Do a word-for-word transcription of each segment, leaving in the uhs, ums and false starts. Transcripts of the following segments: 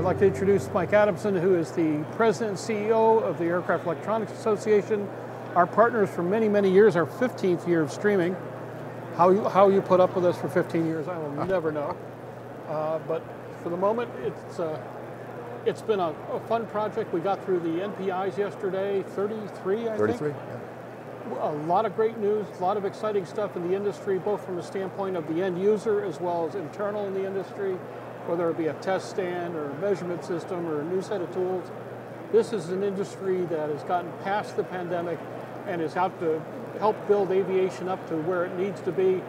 I'd like to introduce Mike Adamson, who is the president and C E O of the Aircraft Electronics Association, our partners for many, many years, our fifteenth year of streaming. How you, how you put up with us for fifteen years, I will never know. Uh, but for the moment, it's, uh, it's been a, a fun project. We got through the N P Is yesterday, thirty-three, I thirty-three, think. Yeah. A lot of great news, a lot of exciting stuff in the industry, both from the standpoint of the end user as well as internal in the industry, whether it be a test stand or a measurement system or a new set of tools. This is an industry that has gotten past the pandemic and has helped to help build aviation up to where it needs to be,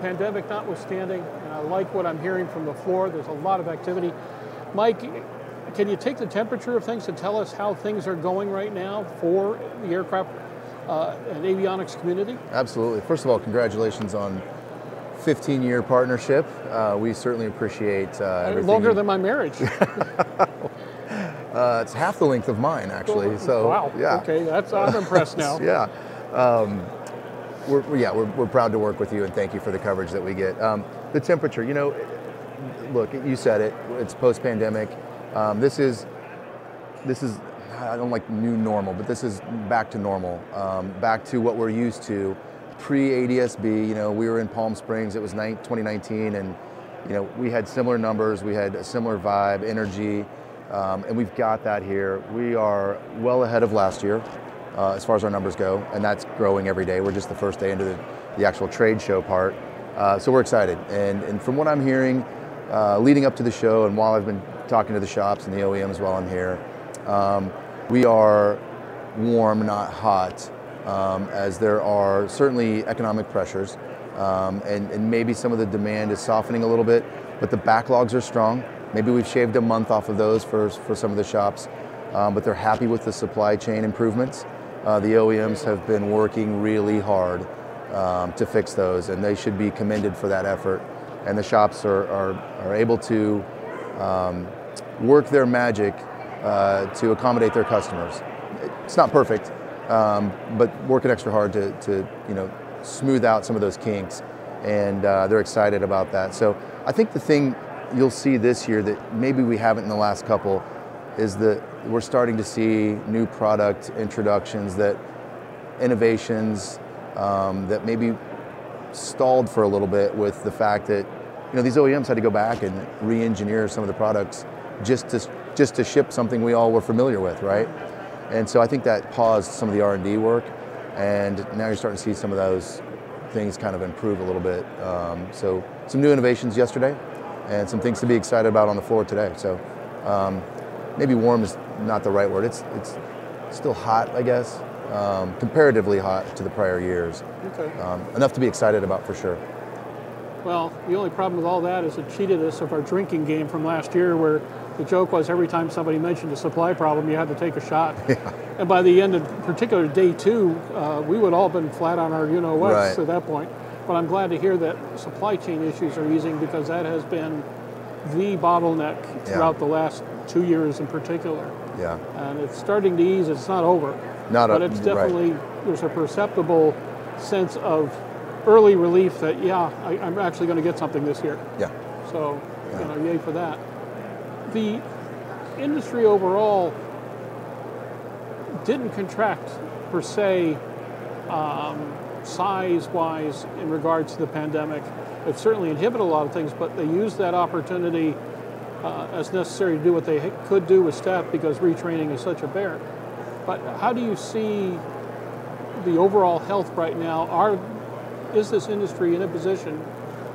pandemic notwithstanding, and I like what I'm hearing from the floor. There's a lot of activity. Mike, can you take the temperature of things and tell us how things are going right now for the aircraft uh, and avionics community? Absolutely. First of all, congratulations on fifteen-year partnership. Uh, we certainly appreciate uh, everything. Longer you... than my marriage. uh, it's half the length of mine, actually. So wow. Yeah. Okay, that's I'm impressed now. Yeah. Um, we're, yeah, we're, we're proud to work with you, and thank you for the coverage that we get. Um, the temperature, you know, look, you said it. It's post-pandemic. Um, this is, this is. I don't like new normal, but this is back to normal, um, back to what we're used to. Pre-A D S B, you know, we were in Palm Springs, it was twenty nineteen, and, you know, we had similar numbers, we had a similar vibe, energy, um, and we've got that here. We are well ahead of last year, uh, as far as our numbers go, and that's growing every day. We're just the first day into the, the actual trade show part, uh, so we're excited. And, and from what I'm hearing, uh, leading up to the show, and while I've been talking to the shops and the O E Ms while I'm here, um, we are warm, not hot. Um, as there are certainly economic pressures, um, and, and maybe some of the demand is softening a little bit, but the backlogs are strong. Maybe we've shaved a month off of those for, for some of the shops, um, but they're happy with the supply chain improvements. Uh, the O E Ms have been working really hard um, to fix those, and they should be commended for that effort. And the shops are, are, are able to um, work their magic uh, to accommodate their customers. It's not perfect. Um, but working extra hard to, to, you know, smooth out some of those kinks, and uh, they're excited about that. So I think the thing you'll see this year that maybe we haven't in the last couple is that we're starting to see new product introductions, that innovations um, that maybe stalled for a little bit with the fact that, you know, these O E Ms had to go back and re-engineer some of the products just to just to ship something we all were familiar with, right? And so I think that paused some of the R and D work, and now you're starting to see some of those things kind of improve a little bit. Um, so some new innovations yesterday, and some things to be excited about on the floor today. So um, maybe warm is not the right word. It's, it's still hot, I guess, um, comparatively hot to the prior years. Okay. Um, enough to be excited about for sure. Well, the only problem with all that is it cheated us of our drinking game from last year, where the joke was every time somebody mentioned a supply problem, you had to take a shot. Yeah. And by the end of particular day two, uh, we would all have been flat on our you-know-whats right. At that point. But I'm glad to hear that supply chain issues are easing, because that has been the bottleneck throughout yeah. the last two years in particular. Yeah. And it's starting to ease. It's not over. Not But a, it's definitely, right. There's a perceptible sense of early relief that, yeah, I, I'm actually going to get something this year. Yeah. So, yeah. you know, yay for that. The industry overall didn't contract per se um, size-wise in regards to the pandemic. It certainly inhibited a lot of things, but they used that opportunity uh, as necessary to do what they could do with staff, because retraining is such a bear. But how do you see the overall health right now? Are, is this industry in a position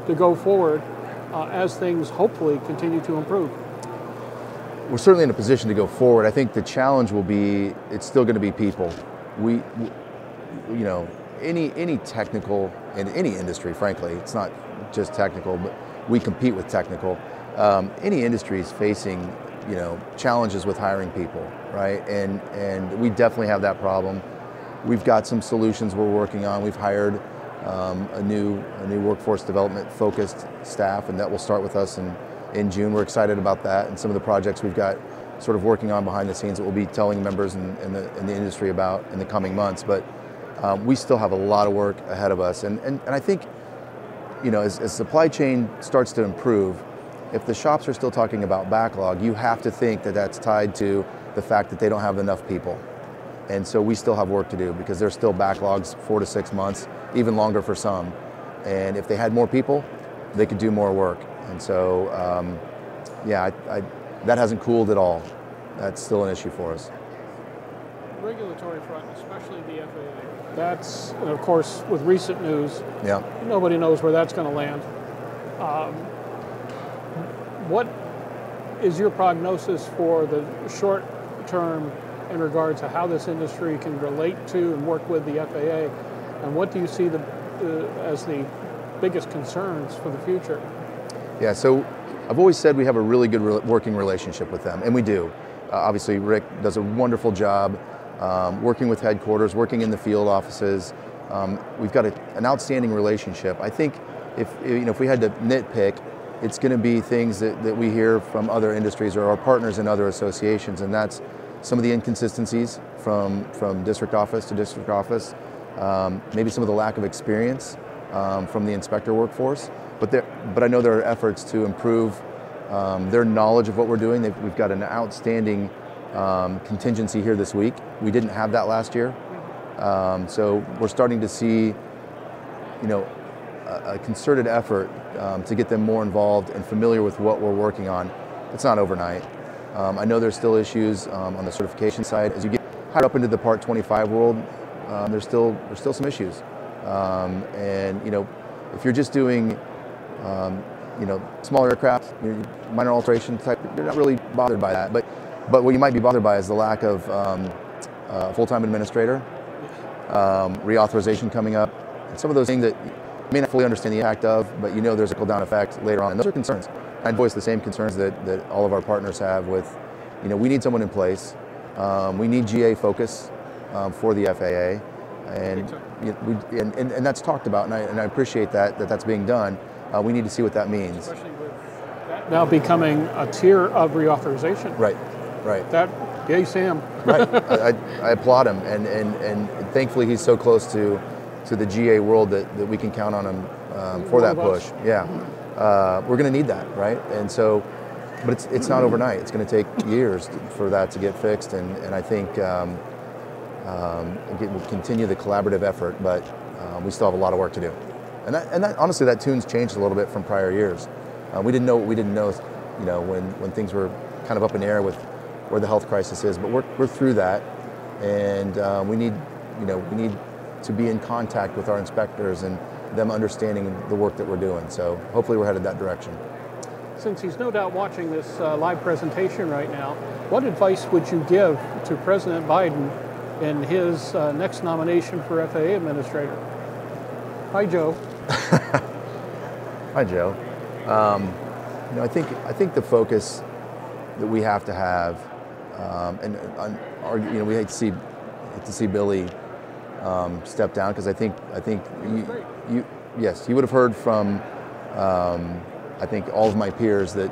to go forward uh, as things hopefully continue to improve? We're certainly in a position to go forward. I think the challenge will be, it's still going to be people. We, you know, any any technical, in any industry, frankly, it's not just technical, but we compete with technical. Um, any industry is facing, you know, challenges with hiring people, right? And, and we definitely have that problem. We've got some solutions we're working on. We've hired um, a new a new workforce development focused staff, and that will start with us in In June. We're excited about that, and some of the projects we've got sort of working on behind the scenes that we'll be telling members in, in, the, in the industry about in the coming months. But um, we still have a lot of work ahead of us. And, and, and I think, you know, as, as supply chain starts to improve, If the shops are still talking about backlog, you have to think that that's tied to the fact that they don't have enough people. And so we still have work to do because there's still backlogs four to six months, even longer for some. And if they had more people, they could do more work. And so, um, yeah, I, I, that hasn't cooled at all. That's still an issue for us. Regulatory front, especially the F A A. That's, and of course, with recent news, yeah. Nobody knows where that's going to land. Um, what is your prognosis for the short term in regards to how this industry can relate to and work with the F A A? And what do you see the, uh, as the biggest concerns for the future? Yeah, so I've always said we have a really good re working relationship with them, and we do. Uh, obviously, Rick does a wonderful job um, working with headquarters, working in the field offices. Um, we've got a, an outstanding relationship. I think if, you know, if we had to nitpick, it's going to be things that, that we hear from other industries or our partners in other associations, and that's some of the inconsistencies from, from district office to district office, um, maybe some of the lack of experience um, from the inspector workforce. But, but I know there are efforts to improve um, their knowledge of what we're doing. They've, we've got an outstanding um, contingency here this week. We didn't have that last year. Um, so we're starting to see, you know, a concerted effort um, to get them more involved and familiar with what we're working on. It's not overnight. Um, I know there's still issues um, on the certification side. As you get higher up into the Part twenty-five world, um, there's still there's still some issues. Um, and you know, if you're just doing um, you know small aircraft, minor alteration type, you're not really bothered by that. But but what you might be bothered by is the lack of um, uh, full-time administrator, um, reauthorization coming up, and some of those things that may not fully understand the impact of, but you know there's a cool-down effect later on. And those are concerns. I'd voice the same concerns that, that all of our partners have with, you know, we need someone in place. Um, we need G A focus um, for the F A A. And, you know, we, and, and, and that's talked about, and I, and I appreciate that, that that's being done. Uh, we need to see what that means. Especially with that now becoming a tier of reauthorization. Right, right. That, yay, Sam. Right, I, I, I applaud him. And, and, and thankfully he's so close to to the G A world that, that we can count on them um, for that push. Yeah, uh, we're going to need that, right? And so, but it's it's not overnight. It's going to take years for that to get fixed, and, and I think um, um, we'll continue the collaborative effort, but uh, we still have a lot of work to do. And that, and that, honestly, that tune's changed a little bit from prior years. Uh, we didn't know what we didn't know, you know, when, when things were kind of up in the air with where the health crisis is, but we're, we're through that, and uh, we need, you know, we need to be in contact with our inspectors and them understanding the work that we're doing. So hopefully we're headed that direction. Since he's no doubt watching this uh, live presentation right now, what advice would you give to President Biden in his uh, next nomination for F A A Administrator? Hi, Joe. Hi, Joe. Um, you know, I think, I think the focus that we have to have, um, and on our, you know, we hate to see, hate to see Billy Um, step down, because I think I think you, you yes you would have heard from um, I think all of my peers that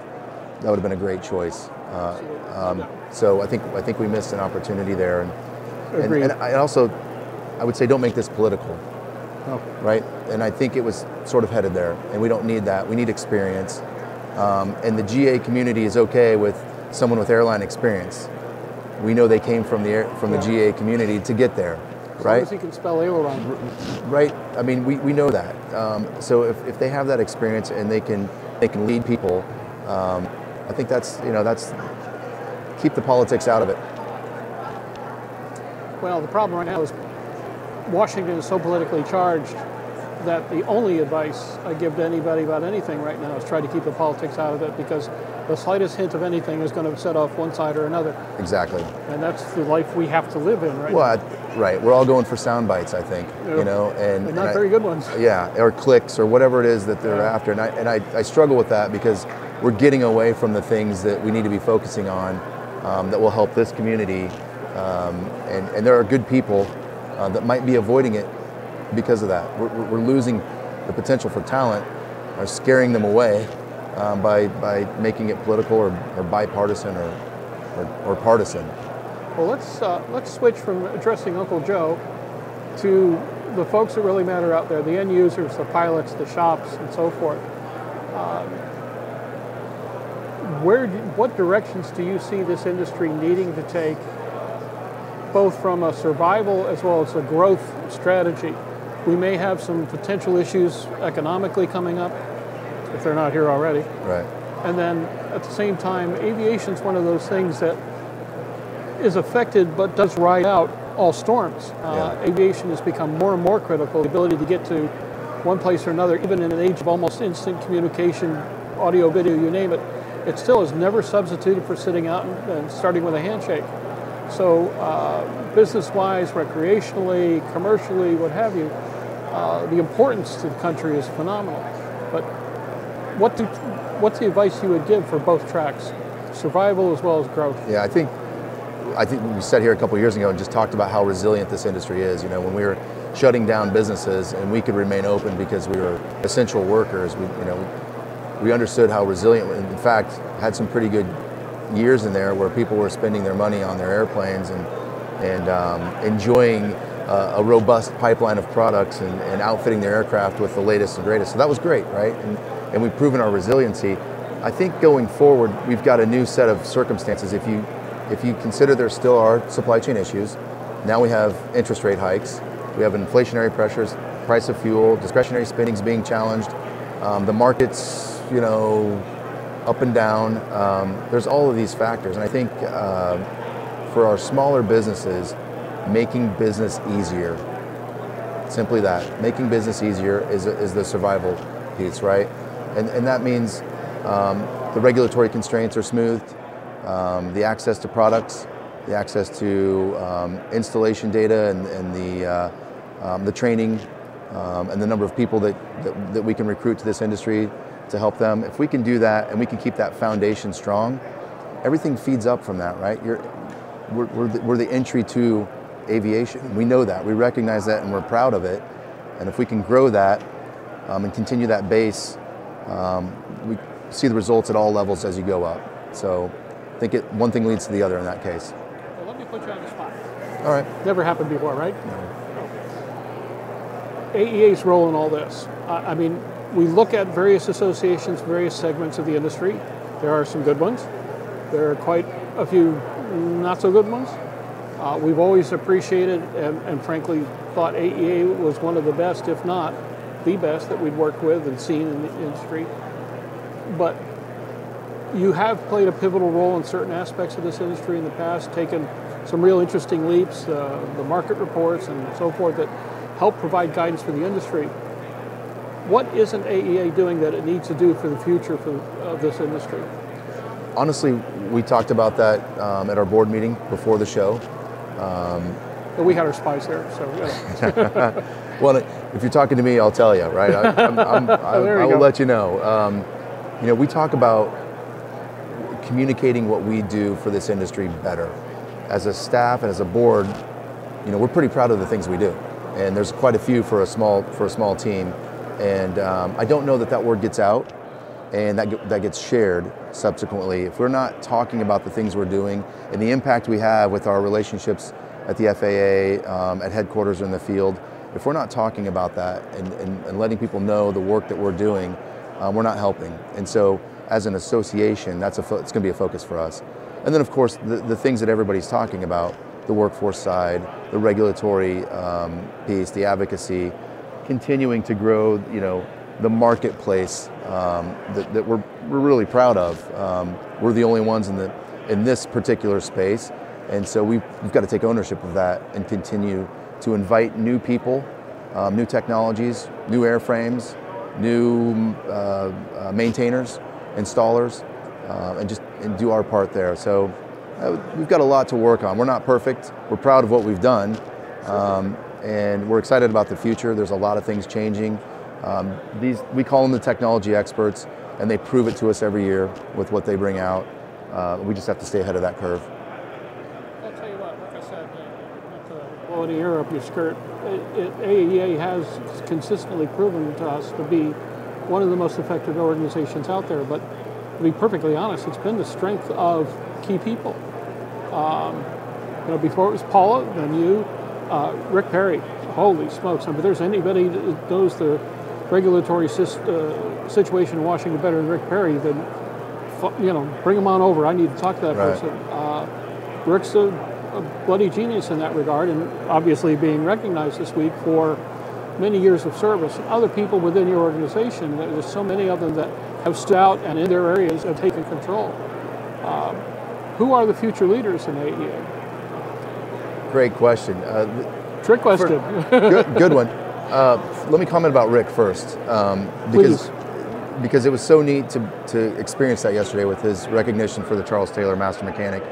that would have been a great choice. Uh, um, so I think I think we missed an opportunity there, and and, and I also I would say don't make this political, oh. right? And I think it was sort of headed there, and we don't need that. We need experience, um, and the G A community is okay with someone with airline experience. We know they came from the air, from yeah. the G A community to get there. As right? long as he can spell aileron. Right. I mean, we, we know that. Um, so if, if they have that experience and they can they can lead people, um, I think that's, you know, that's, keep the politics out of it. Well, the problem right now is Washington is so politically charged that the only advice I give to anybody about anything right now is try to keep the politics out of it, because the slightest hint of anything is going to set off one side or another. Exactly. And that's the life we have to live in right well, now. I, right. We're all going for sound bites, I think, yeah. you know. And, and not and very I, good ones. Yeah, or clicks or whatever it is that they're yeah. after. And, I, and I, I struggle with that because we're getting away from the things that we need to be focusing on um, that will help this community. Um, and, and there are good people uh, that might be avoiding it because of that. We're, we're losing the potential for talent, or scaring them away um, by, by making it political or, or bipartisan or, or, or partisan. Well, let's, uh, let's switch from addressing Uncle Joe to the folks that really matter out there, the end users, the pilots, the shops, and so forth. Um, where, do, what directions do you see this industry needing to take, both from a survival as well as a growth strategy? We may have some potential issues economically coming up, if they're not here already. Right. And then at the same time, aviation's one of those things that is affected but does ride out all storms. Uh, yeah. Aviation has become more and more critical, the ability to get to one place or another, even in an age of almost instant communication, audio, video, you name it. It still is never substituted for sitting out and, and starting with a handshake. So uh, business-wise, recreationally, commercially, what have you, uh, the importance to the country is phenomenal. But what do, what's the advice you would give for both tracks, survival as well as growth? Yeah, I think I think we sat here a couple of years ago and just talked about how resilient this industry is. You know, when we were shutting down businesses and we could remain open because we were essential workers, we, you know, we understood how resilient. In fact, had some pretty good years in there where people were spending their money on their airplanes and and um, enjoying uh, a robust pipeline of products and, and outfitting their aircraft with the latest and greatest. So that was great, right? And, and we've proven our resiliency. I think going forward, we've got a new set of circumstances. If you If you consider there still are supply chain issues, now we have interest rate hikes, we have inflationary pressures, price of fuel, discretionary spending is being challenged, um, the market's, you know, up and down. Um, there's all of these factors, and I think uh, for our smaller businesses, making business easier, simply that, making business easier is, is the survival piece, right? And, and that means um, the regulatory constraints are smoothed, Um, the access to products, the access to um, installation data and, and the, uh, um, the training um, and the number of people that, that, that we can recruit to this industry to help them. If we can do that and we can keep that foundation strong, everything feeds up from that, right? You're, we're, we're, the, we're the entry to aviation. We know that, we recognize that, and we're proud of it. And if we can grow that um, and continue that base, um, we see the results at all levels as you go up. So. I think it, one thing leads to the other in that case. Well, let me put you on the spot. All right. Never happened before, right? No. A E A's role in all this. I mean, we look at various associations, various segments of the industry. There are some good ones. There are quite a few not so good ones. Uh, we've always appreciated and, and frankly thought A E A was one of the best, if not the best, that we'd worked with and seen in the industry. But you have played a pivotal role in certain aspects of this industry in the past, taken some real interesting leaps, uh, the market reports and so forth that help provide guidance for the industry. What isn't A E A doing that it needs to do for the future for, of this industry? Honestly, we talked about that um, at our board meeting before the show. Um, but we had our spies there, so yeah. Well, if you're talking to me, I'll tell you, right? I, I'm, I'm, I, I will go. Let you know. Um, you know, we talk about communicating what we do for this industry better. As a staff and as a board, you know, we're pretty proud of the things we do, and there's quite a few for a small for a small team. And um, I don't know that that word gets out, and that that gets shared subsequently. If we're not talking about the things we're doing and the impact we have with our relationships at the F A A, um, at headquarters or in the field, if we're not talking about that and, and, and letting people know the work that we're doing, um, we're not helping. And so, as an association, that's a fo it's going to be a focus for us. And then, of course, the, the things that everybody's talking about, the workforce side, the regulatory um, piece, the advocacy, continuing to grow, you know, the marketplace um, that, that we're, we're really proud of. Um, we're the only ones in, the, in this particular space, and so we've, we've got to take ownership of that and continue to invite new people, um, new technologies, new airframes, new uh, uh, maintainers, installers, uh, and just and do our part there. So uh, we've got a lot to work on. We're not perfect. We're proud of what we've done, um, and we're excited about the future. There's a lot of things changing. Um, these, we call them the technology experts, and they prove it to us every year with what they bring out. Uh, we just have to stay ahead of that curve. I'll tell you what, like I said, not to blow any air up your skirt, it, it, A E A has consistently proven to us to be one of the most effective organizations out there, but to be perfectly honest, it's been the strength of key people. Um, you know, before it was Paula, then you, uh, Rick Perry. Holy smokes! I mean, if there's anybody that knows the regulatory uh, situation in Washington better than Rick Perry, then you know, bring them on over. I need to talk to that right. person. Uh, Rick's a, a bloody genius in that regard, and obviously being recognized this week for many years of service. Other people within your organization, there's so many of them that have stood out and in their areas have taken control. Uh, who are the future leaders in A E A? Great question. Uh, Trick question. For, good, good one. Uh, let me comment about Rick first, um, because Please. because it was so neat to, to experience that yesterday with his recognition for the Charles Taylor Master Mechanic.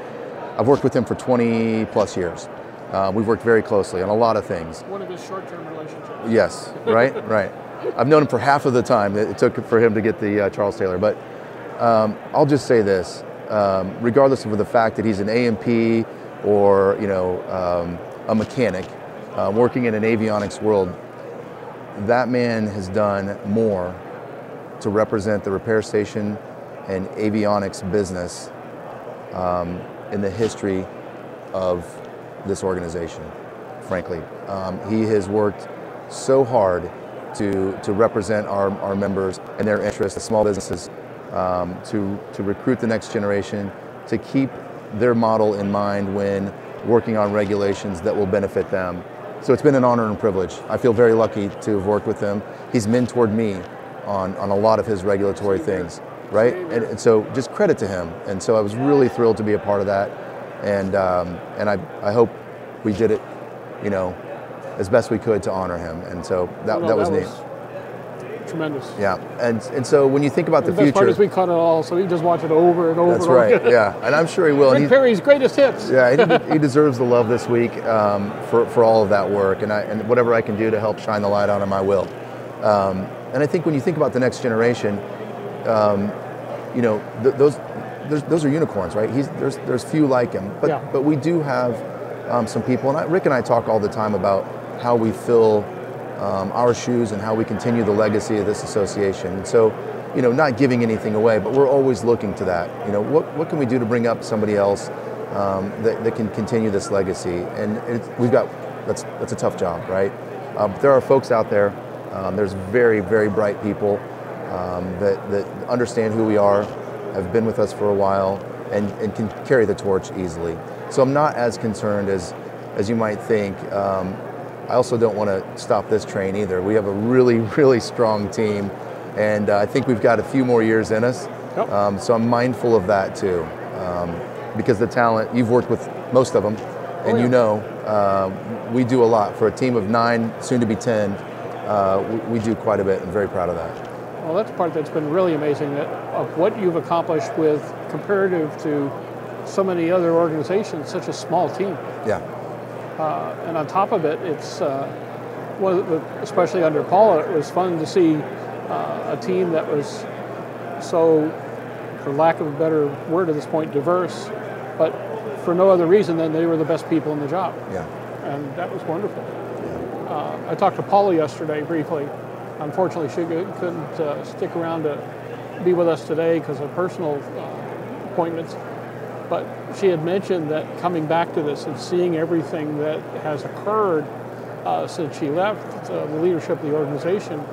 I've worked with him for twenty plus years. Uh, we've worked very closely on a lot of things. One of his short-term relationships. Yes, right, right. I've known him for half of the time that it took for him to get the uh, Charles Taylor. But um, I'll just say this, um, regardless of the fact that he's an A M P or you know um, a mechanic uh, working in an avionics world, that man has done more to represent the repair station and avionics business um, in the history of this organization, frankly. Um, he has worked so hard to, to represent our, our members and their interests, the small businesses, um, to, to recruit the next generation, to keep their model in mind when working on regulations that will benefit them. So it's been an honor and privilege. I feel very lucky to have worked with him. He's mentored me on, on a lot of his regulatory things, right? And, and so just credit to him. And so I was really thrilled to be a part of that. And, um, and I, I hope we did it, you know, as best we could to honor him, and so that, no, that, that was, was neat. Tremendous. Yeah, and and so when you think about and the, the best future, part is we caught it all, so we just watch it over and over. That's right. Over. Yeah, and I'm sure he will. Rick and Perry's greatest hits. Yeah, he, he deserves the love this week um, for for all of that work, and I and whatever I can do to help shine the light on him, I will. Um, and I think when you think about the next generation, um, you know, th those there's, those are unicorns, right? He's there's there's few like him, but yeah. but we do have um, some people, and I, Rick and I talk all the time about how we fill um, our shoes and how we continue the legacy of this association. And so, you know, not giving anything away, but we're always looking to that. You know, what, what can we do to bring up somebody else um, that, that can continue this legacy? And it's, we've got, that's, that's a tough job, right? Um, there are folks out there, um, there's very, very bright people um, that, that understand who we are, have been with us for a while, and, and can carry the torch easily. So I'm not as concerned as, as you might think. Um, I also don't want to stop this train either. We have a really, really strong team, and uh, I think we've got a few more years in us. Yep. Um, so I'm mindful of that too, um, because the talent, you've worked with most of them, and oh, yeah. you know, uh, we do a lot. For a team of nine, soon to be ten, uh, we, we do quite a bit. I'm very proud of that. Well, that's the part that's been really amazing, that of what you've accomplished with comparative to so many other organizations, such a small team. Yeah. Uh, and on top of it, it's uh, well, especially under Paula, it was fun to see uh, a team that was so, for lack of a better word at this point, diverse, but for no other reason than they were the best people in the job. Yeah. And that was wonderful. Yeah. Uh, I talked to Paula yesterday briefly. Unfortunately, she couldn't uh, stick around to be with us today because of personal uh, appointments. But she had mentioned that coming back to this and seeing everything that has occurred uh, since she left uh, the leadership of the organization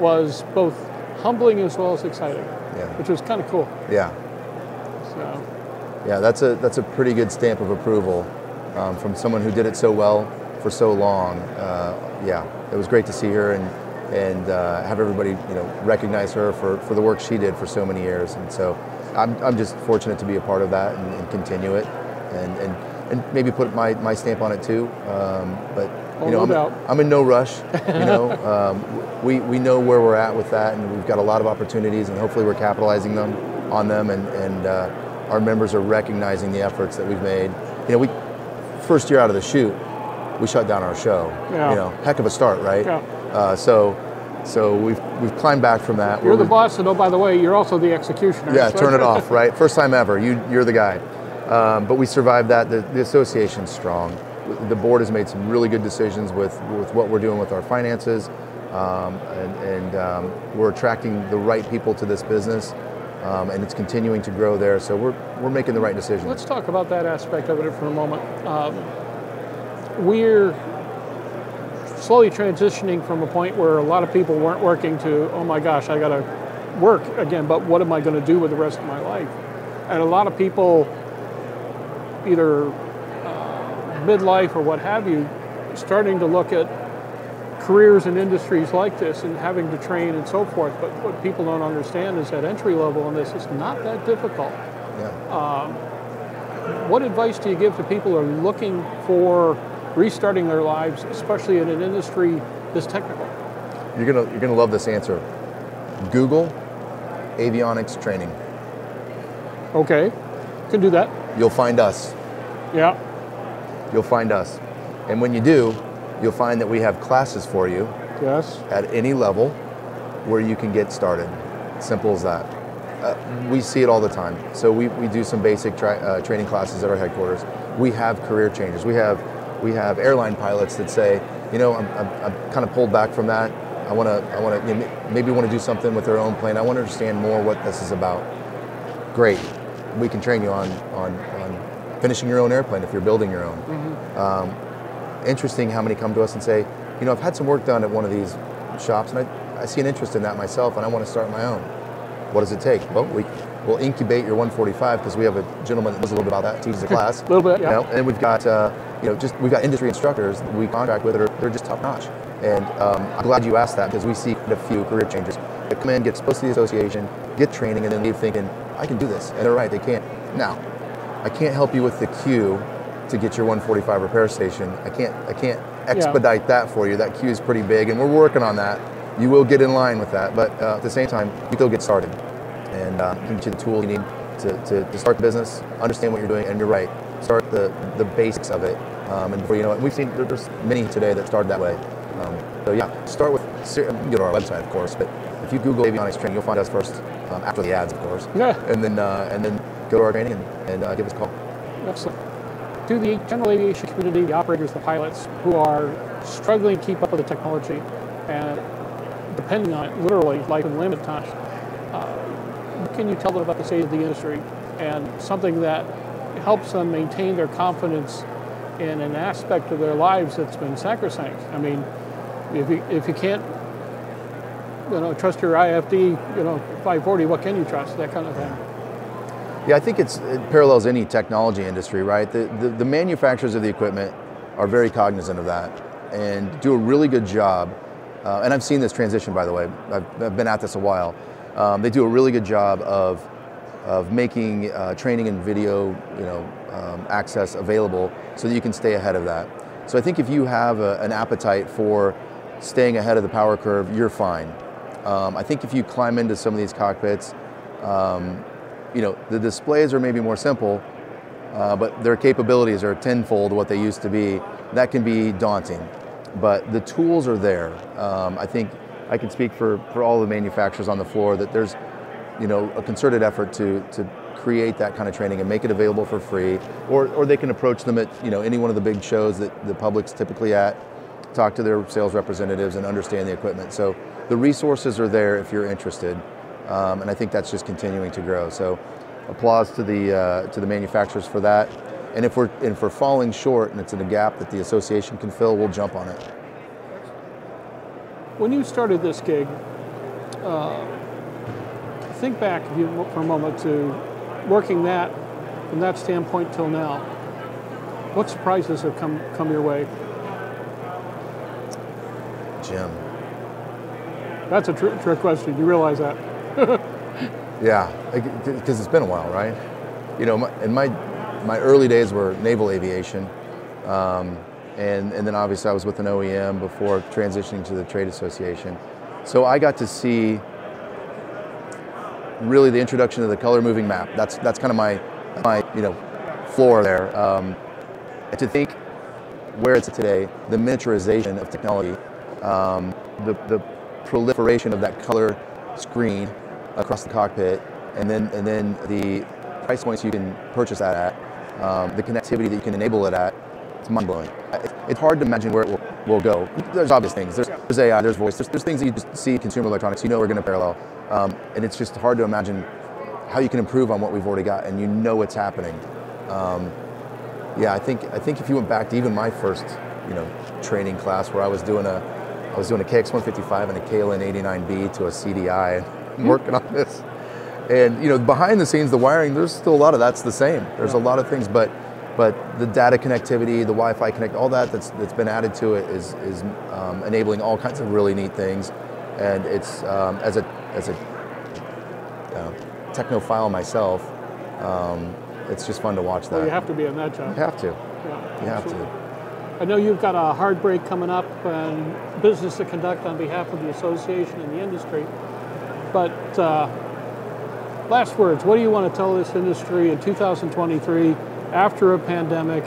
was both humbling as well as exciting, yeah. which was kind of cool. Yeah. So. Yeah, that's a that's a pretty good stamp of approval um, from someone who did it so well for so long. Uh, yeah, it was great to see her and and uh, have everybody you know recognize her for for the work she did for so many years, and so. I'm, I'm just fortunate to be a part of that and, and continue it and, and, and maybe put my, my stamp on it too. Um, but you oh, know, no I'm, I'm in no rush. You know, um, we, we know where we're at with that, and we've got a lot of opportunities, and hopefully we're capitalizing them on them, and, and uh, our members are recognizing the efforts that we've made. You know, we first year out of the chute, we shut down our show. Yeah. You know, heck of a start, right? Yeah. Uh, so. So we've, we've climbed back from that. You're the boss, and oh, by the way, you're also the executioner. Yeah, so. Turn it off, right? First time ever, you, you're the guy. Um, but we survived that. The, the association's strong. The board has made some really good decisions with, with what we're doing with our finances, um, and, and um, we're attracting the right people to this business, um, and it's continuing to grow there. So we're, we're making the right decisions. Let's talk about that aspect of it for a moment. Um, we're... slowly transitioning from a point where a lot of people weren't working to, oh my gosh, I gotta work again, but what am I gonna do with the rest of my life? And a lot of people, either uh, midlife or what have you, starting to look at careers in industries like this and having to train and so forth. But what people don't understand is that entry level in this is not that difficult. Yeah. Um, what advice do you give to people who are looking for restarting their lives, especially in an industry this technical? You're gonna, you're gonna love this answer. Google avionics training. Okay, can do that. You'll find us. Yeah. You'll find us. And when you do, you'll find that we have classes for you. Yes. At any level where you can get started. Simple as that. Uh, we see it all the time. So we, we do some basic tra uh, training classes at our headquarters. We have career changers. We have, we have airline pilots that say, you know, I'm, I'm, I'm kind of pulled back from that. I want to, I want to, you know, maybe want to do something with their own plane. I want to understand more what this is about. Great. We can train you on, on, on finishing your own airplane if you're building your own. Mm-hmm. Um, interesting how many come to us and say, you know, I've had some work done at one of these shops and I, I see an interest in that myself and I want to start my own. What does it take? Well, we, we'll incubate your one forty-five because we have a gentleman that knows a little bit about that, teaches a class. A little bit, yeah. You know, and we've got, uh, you know, just, we've got industry instructors that we contract with that are, they're just top notch. And um, I'm glad you asked that because we see a few career changers that come in, get exposed to the association, get training, and then leave thinking, I can do this. And they're right, they can't. Now, I can't help you with the queue to get your one forty-five repair station. I can't, I can't expedite yeah. that for you. That queue is pretty big, and we're working on that. You will get in line with that, but uh, at the same time, you still get started. And uh, get you the tools you need to, to, to start the business, understand what you're doing, and you're right, start the, the basics of it. Um, and before you know it, we've seen there's many today that started that way. Um, so yeah, start with, you can go to our website, of course, but if you Google avionics training, you'll find us first, um, after the ads, of course. Yeah. And then uh, and then go to our training and, and uh, give us a call. Excellent. To the general aviation community, the operators, the pilots, who are struggling to keep up with the technology and depending on it, literally, life and limb at times, uh, what can you tell them about the state of the industry and something that helps them maintain their confidence in an aspect of their lives that's been sacrosanct? I mean, if you, if you can't, you know, trust your I F D, you know, five forty, what can you trust? That kind of thing. Yeah, I think it's, it parallels any technology industry, right? The, the, the manufacturers of the equipment are very cognizant of that and do a really good job. Uh, and I've seen this transition, by the way. I've, I've been at this a while. Um, they do a really good job of, of making uh, training and video, you know, um, access available so that you can stay ahead of that. So I think if you have a, an appetite for staying ahead of the power curve, you're fine. Um, I think if you climb into some of these cockpits, um, you know, the displays are maybe more simple, uh, but their capabilities are tenfold what they used to be. That can be daunting, but the tools are there. Um, I think I can speak for, for all the manufacturers on the floor that there's, you know, a concerted effort to, to create that kind of training and make it available for free, or, or they can approach them at, you know, any one of the big shows that the public's typically at, talk to their sales representatives and understand the equipment. So the resources are there if you're interested, um, and I think that's just continuing to grow. So applause to the, uh, to the manufacturers for that. And if we're, if we're falling short and it's in a gap that the association can fill, we'll jump on it. When you started this gig, uh, think back if you, for a moment to working that from that standpoint till now. What surprises have come, come your way? Jim. That's a tr trick question. You realize that? Yeah, because it's been a while, right? You know, my, in my my early days were naval aviation, um, and and then obviously I was with an O E M before transitioning to the trade association. So I got to see really the introduction of the color moving map. That's that's kind of my my you know floor there. Um, to think where it's today, the miniaturization of technology. Um, the, the proliferation of that color screen across the cockpit, and then and then the price points you can purchase that at, um, the connectivity that you can enable it at, it's mind-blowing. It's, it's hard to imagine where it will, will go. There's obvious things. There's, there's A I, there's voice, there's, there's things that you just see in consumer electronics, you know we're going to parallel. Um, and it's just hard to imagine how you can improve on what we've already got, and you know what's happening. Um, yeah, I think, I think if you went back to even my first you know, training class where I was doing a I was doing a K X one fifty-five and a K L N eighty-nine B to a C D I, and working on this. And you know, behind the scenes, the wiring, there's still a lot of that's the same. There's yeah. a lot of things, but but the data connectivity, the Wi-Fi connect, all that that's that's been added to it is is um, enabling all kinds of really neat things. And it's um, as a as a uh, technophile myself, um, it's just fun to watch that. Well, you have to be in that job. You have to. Yeah, you have sure. to. I know you've got a hard break coming up and business to conduct on behalf of the association and the industry. But uh, last words, what do you want to tell this industry in two thousand twenty-three after a pandemic,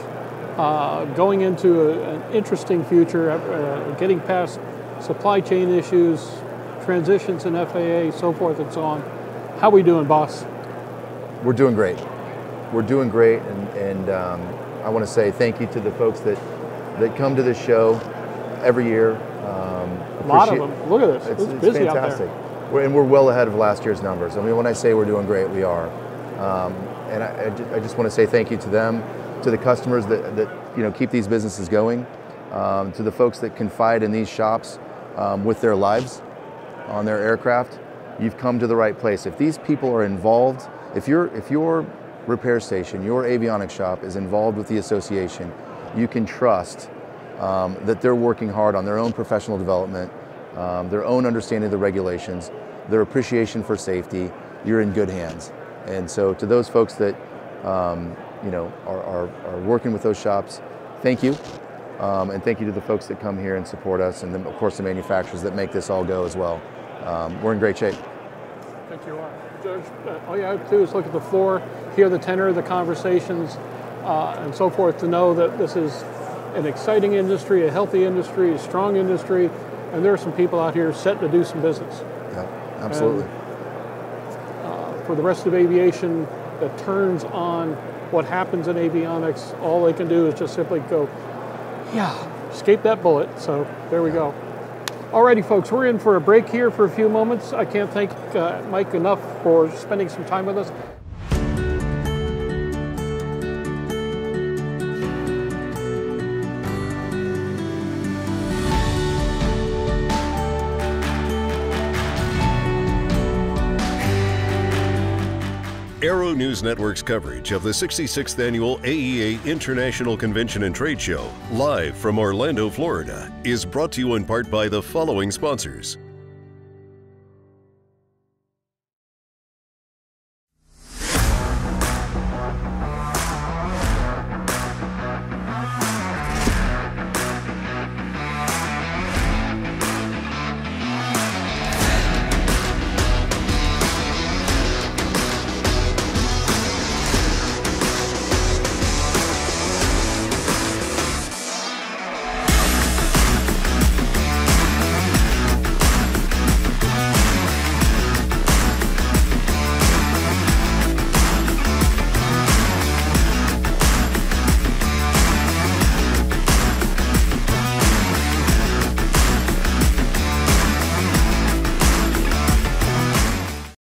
uh, going into a, an interesting future, uh, getting past supply chain issues, transitions in F A A, so forth and so on? How we doing, boss? We're doing great. We're doing great, and, and um, I want to say thank you to the folks that that come to this show every year. Um, a lot of them. Look at this. It's, it's, it's busy fantastic. Out there. We're, and we're well ahead of last year's numbers. I mean, when I say we're doing great, we are. Um, and I, I, just, I just want to say thank you to them, to the customers that, that you know keep these businesses going, um, to the folks that confide in these shops um, with their lives on their aircraft. You've come to the right place. If these people are involved, if your if your repair station, your avionics shop is involved with the association, you can trust um, that they're working hard on their own professional development, um, their own understanding of the regulations, their appreciation for safety. You're in good hands. And so to those folks that um, you know, are, are, are working with those shops, thank you. Um, and thank you to the folks that come here and support us, and then, of course, the manufacturers that make this all go as well. Um, we're in great shape. Thank you. George, all you have to do is look at the floor, hear the tenor of the conversations, Uh, and so forth, to know that this is an exciting industry, a healthy industry, a strong industry, and there are some people out here set to do some business. Yeah, absolutely. And, uh, for the rest of aviation that turns on what happens in avionics, all they can do is just simply go, yeah, escape that bullet. So there we yeah. go. Alrighty, folks, we're in for a break here for a few moments. I can't thank uh, Mike enough for spending some time with us. Aero News Network's coverage of the sixty-sixth Annual A E A International Convention and Trade Show, live from Orlando, Florida, is brought to you in part by the following sponsors.